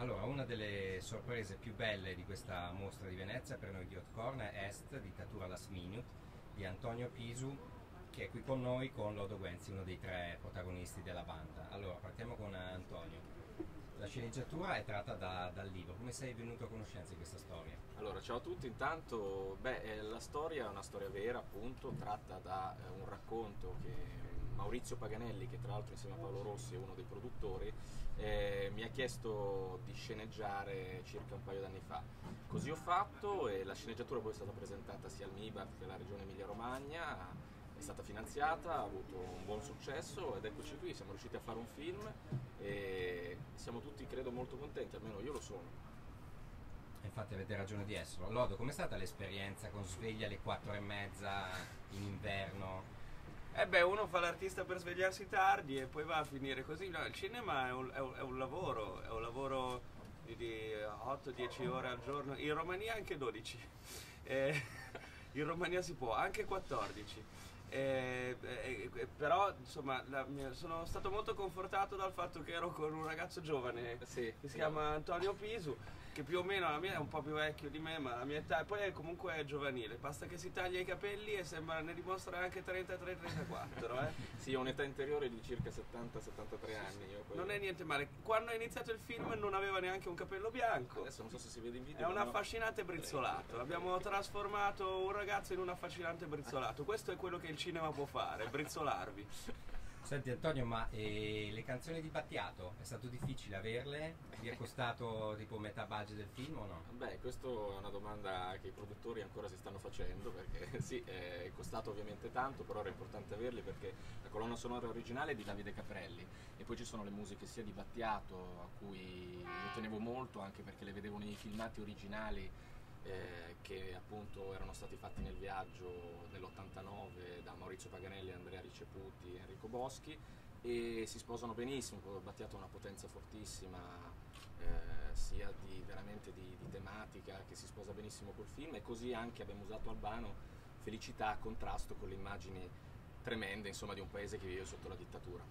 Allora, una delle sorprese più belle di questa mostra di Venezia per noi di HOT CORN è Est, Dittatura Last Minute, di Antonio Pisu, che è qui con noi, con Lodo Guenzi, uno dei tre protagonisti della banda. Allora, partiamo con Antonio. La sceneggiatura è tratta dal libro. Come sei venuto a conoscenza di questa storia? Allora, ciao a tutti. Intanto, la storia è una storia vera, appunto, tratta da un racconto che Maurizio Paganelli, che tra l'altro insieme a Paolo Rossi è uno dei produttori, mi ha chiesto di sceneggiare circa un paio d'anni fa. Così ho fatto, e la sceneggiatura poi è stata presentata sia al Mibac che alla regione Emilia-Romagna, è stata finanziata, ha avuto un buon successo ed eccoci qui, siamo riusciti a fare un film e siamo tutti, credo, molto contenti, almeno io lo sono. Infatti avete ragione di esserlo. Lodo, com'è stata l'esperienza con sveglia alle 4:30 in inverno? Eh beh, uno fa l'artista per svegliarsi tardi e poi va a finire così. No, il cinema è un lavoro, di 8-10 ore al giorno, in Romania anche 12, in Romania si può, anche 14. Però insomma sono stato molto confortato dal fatto che ero con un ragazzo giovane, sì, che si chiama Antonio Pisu, che più o meno è un po' più vecchio di me, ma la mia età, poi comunque è giovanile, basta che si taglia i capelli e sembra ne dimostra anche 33-34, Sì, ho un'età interiore di circa 70-73 anni. Io poi... Non è niente male. Quando è iniziato il film non aveva neanche un capello bianco. Adesso non so se si vede in video. È un affascinante brizzolato. Abbiamo trasformato un ragazzo in un affascinante brizzolato. Questo è quello che il cinema può fare, brizzolarvi. Senti Antonio, ma le canzoni di Battiato, è stato difficile averle? Vi è costato tipo metà budget del film o no? Beh, questa è una domanda che i produttori ancora si stanno facendo, perché sì, è costato ovviamente tanto, però era importante averli perché la colonna sonora originale è di Davide Caprelli e poi ci sono le musiche sia di Battiato, a cui io tenevo molto anche perché le vedevo nei filmati originali, che appunto erano stati fatti nel viaggio nell'89 da Maurizio Paganelli, Andrea Riceputi e Enrico Boschi, e si sposano benissimo. Battiato ha una potenza fortissima, sia veramente di tematica, che si sposa benissimo col film, e così anche abbiamo usato Albano, felicità a contrasto con le immagini tremende, insomma, di un paese che vive sotto la dittatura.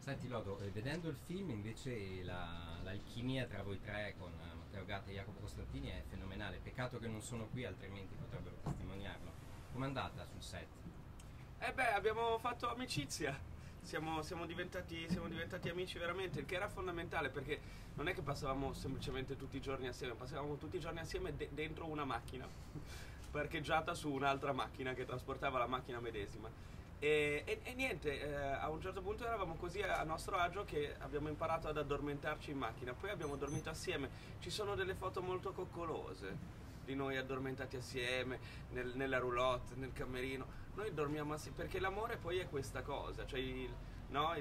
Senti Lodo, vedendo il film invece l'alchimia tra voi tre con Matteo Gatti e Jacopo Costantini è fenomenale, peccato che non sono qui altrimenti potrebbero testimoniarlo. Com'è andata sul set? Eh beh, abbiamo fatto amicizia, siamo diventati amici veramente, il che era fondamentale, perché non è che passavamo semplicemente tutti i giorni assieme, passavamo tutti i giorni assieme dentro una macchina parcheggiata su un'altra macchina che trasportava la macchina medesima. E niente, a un certo punto eravamo così a nostro agio che abbiamo imparato ad addormentarci in macchina, poi abbiamo dormito assieme, ci sono delle foto molto coccolose di noi addormentati assieme, nella roulotte, nel camerino, noi dormiamo assieme, perché l'amore poi è questa cosa, cioè il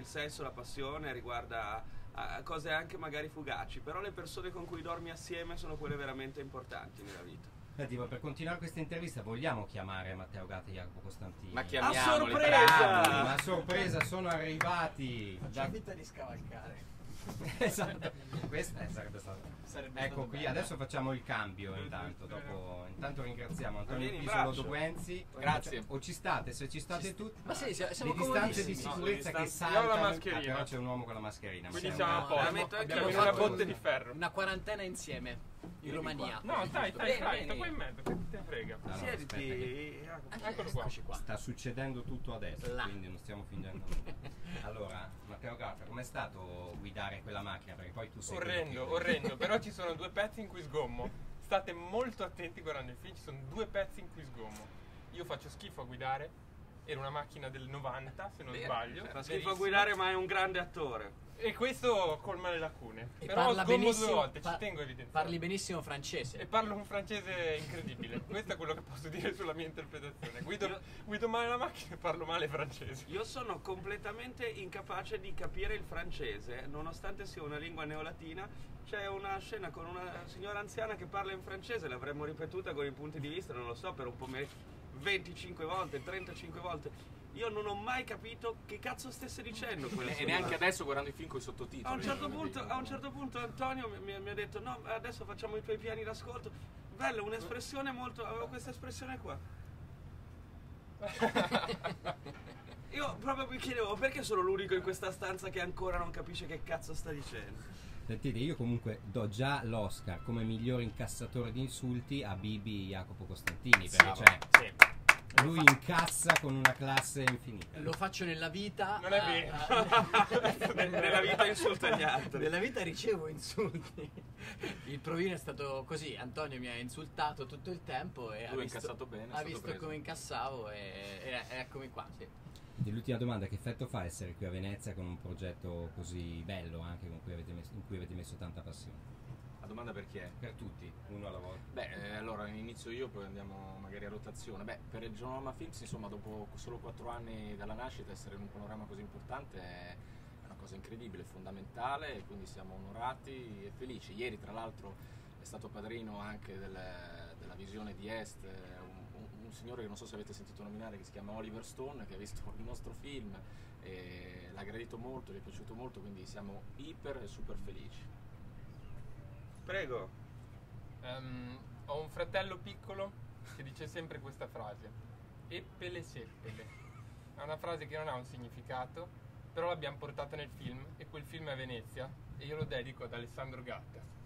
sesso, la passione riguarda a cose anche magari fugaci, però le persone con cui dormi assieme sono quelle veramente importanti nella vita. Per continuare questa intervista vogliamo chiamare Matteo Gatti e Jacopo Costantini. Ma chiamiamoli, a sorpresa! Bravi, a sorpresa sono arrivati. Facciamo finta di scavalcare. Esatto, questa sarebbe stata. Ecco qui, bella. Adesso facciamo il cambio intanto. Intanto ringraziamo Antonio Pisu, Lodo Guenzi. Grazie. O ci state, se ci state tutti. Ma sì, siamo le distanze di sicurezza, no, che saltano. Però c'è un uomo con la mascherina. Quindi siamo a posto. Abbiamo una botte di ferro. Una quarantena insieme. In Romania. No, dai, sta qua in mezzo, che te frega. No, siediti. Eccolo qua. Sta succedendo tutto adesso, quindi non stiamo fingendo nulla. Allora, Matteo Gatta, com'è stato guidare quella macchina? Perché poi tu sei orrendo, però ci sono due pezzi in cui sgommo. State molto attenti guardando il film, ci sono due pezzi in cui sgommo. Io faccio schifo a guidare. Era una macchina del 90, se non sbaglio. Fa schifo a guidare, ma è un grande attore. E questo colma le lacune. E però sgommo due volte, ci tengo a evidenziare. Parli benissimo francese. E parlo un francese incredibile. Questo è quello che posso dire sulla mia interpretazione. Guido male la macchina e parlo male francese. Io sono completamente incapace di capire il francese, nonostante sia una lingua neolatina. C'è una scena con una signora anziana che parla in francese, l'avremmo ripetuta con i punti di vista, non lo so, per un po' 25 volte, 35 volte, io non ho mai capito che cazzo stesse dicendo. E neanche adesso guardando i film con i sottotitoli. A un certo punto Antonio mi ha detto: no, adesso facciamo i tuoi piani d'ascolto. Bello, un'espressione molto... avevo questa espressione qua. Io proprio mi chiedevo perché sono l'unico in questa stanza che ancora non capisce che cazzo sta dicendo. Sentite, io comunque do già l'Oscar come miglior incassatore di insulti a Bibi Jacopo Costantini, perché sì, cioè, sì, lui incassa con una classe infinita. Lo faccio nella vita. Non è vero. Nella vita insulta gli altri. Nella vita ricevo insulti. Il provino è stato così, Antonio mi ha insultato tutto il tempo e lui ha incassato bene. Ha visto come incassavo e eccomi qua, sì. L'ultima domanda: che effetto fa essere qui a Venezia con un progetto così bello, anche con cui avete messo, in cui avete messo tanta passione? La domanda per chi è? Per tutti, uno alla volta. Beh, allora inizio io, poi andiamo magari a rotazione. Beh, per il Genoma Films, insomma, dopo solo 4 anni dalla nascita, essere in un panorama così importante è una cosa incredibile, fondamentale, e quindi siamo onorati e felici. Ieri, tra l'altro, è stato padrino anche della visione di Est, un signore che non so se avete sentito nominare, che si chiama Oliver Stone, che ha visto il nostro film e l'ha gradito molto, gli è piaciuto molto, quindi siamo iper e super felici. Prego. Ho un fratello piccolo che dice sempre questa frase: eppele seppele. È una frase che non ha un significato, però l'abbiamo portata nel film, e quel film è Venezia, e io lo dedico ad Alessandro Gatta.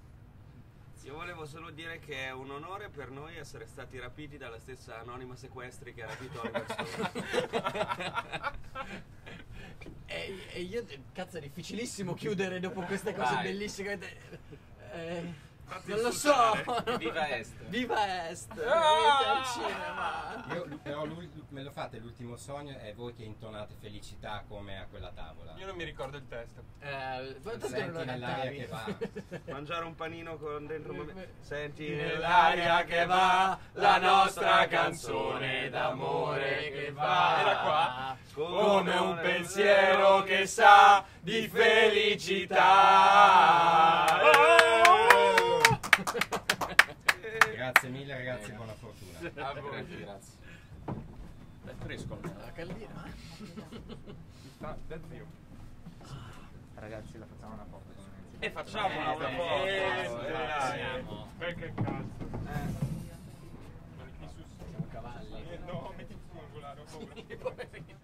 Io volevo solo dire che è un onore per noi essere stati rapiti dalla stessa anonima sequestri che ha rapito Oliver Stone. E io, cazzo, è difficilissimo chiudere dopo queste cose bellissime. Non lo so. Viva Est. Viva Est. Ah! Al cinema. Io, però me lo fate l'ultimo sogno, è voi che intonate felicità come a quella tavola. Io non mi ricordo il testo. Senti nell'aria che va. Mangiare un panino con dentro. Senti nell'aria che va la nostra canzone d'amore che va. Era qua. Come un pensiero che sa di felicità. Grazie mille ragazzi, buona fortuna. A voi, grazie. È fresco la caldina. Ragazzi, la facciamo una foto. E facciamola una foto. Perché cazzo? Ma Pisu siamo cavalli. No, metti il fungolare, ho paura.